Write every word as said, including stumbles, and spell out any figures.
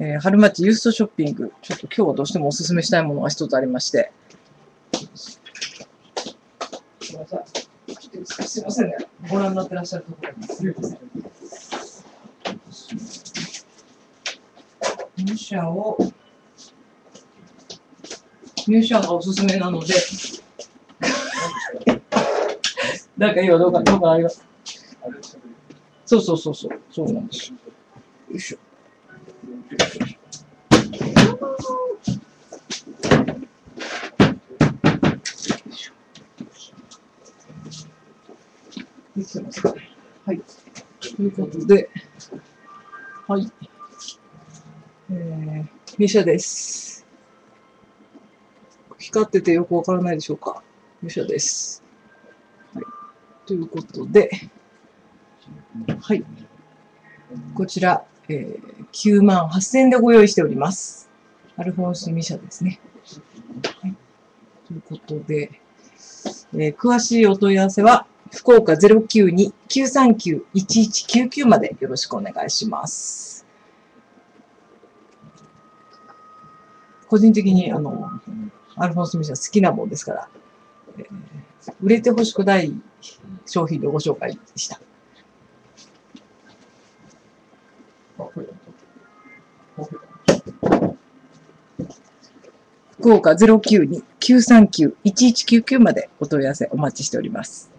えー、春町ユーストショッピング。ちょっと今日はどうしてもおすすめしたいものが一つありまして。すいませんね。ご覧になってらっしゃるところです。入社を、入社がおすすめなので、なんか今どうか、どうかあります。そうそうそうそう、そうなんです。よいしょ。できてますかね。はい。ということで、はい。えー、ミシャです。光っててよくわからないでしょうか。ミシャです。はい。ということで、はい。こちら、えー、きゅうまんはっせんえんでご用意しております。アルフォンス・ミシャですね。はい。ということで、えー、詳しいお問い合わせは、福岡 ゼロきゅうに きゅうさんきゅう いちいちきゅうきゅう までよろしくお願いします。個人的にあのアルフォンス・ミシャ好きなもんですから、えー、売れてほしくない商品でご紹介した。福岡 ゼロきゅうに きゅうさんきゅう いちいちきゅうきゅう までお問い合わせお待ちしております。